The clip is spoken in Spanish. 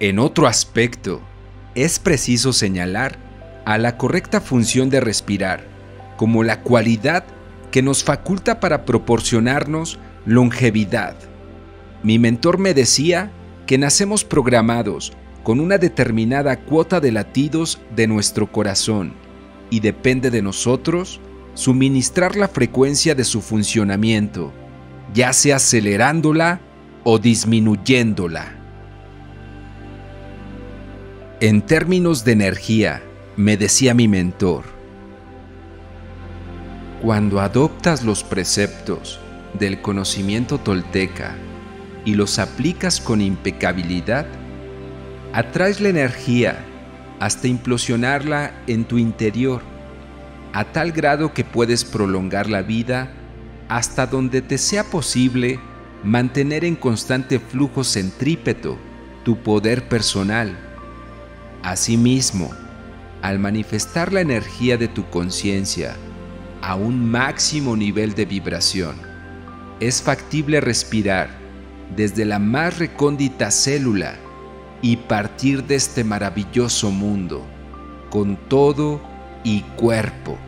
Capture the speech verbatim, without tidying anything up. En otro aspecto, es preciso señalar a la correcta función de respirar como la cualidad que nos faculta para proporcionarnos longevidad. Mi mentor me decía que nacemos programados con una determinada cuota de latidos de nuestro corazón y depende de nosotros suministrar la frecuencia de su funcionamiento, ya sea acelerándola o disminuyéndola. En términos de energía, me decía mi mentor, cuando adoptas los preceptos del conocimiento tolteca y los aplicas con impecabilidad, atraes la energía hasta implosionarla en tu interior, a tal grado que puedes prolongar la vida hasta donde te sea posible mantener en constante flujo centrípeto tu poder personal. Asimismo, al manifestar la energía de tu conciencia a un máximo nivel de vibración, es factible respirar desde la más recóndita célula y partir de este maravilloso mundo con todo y cuerpo.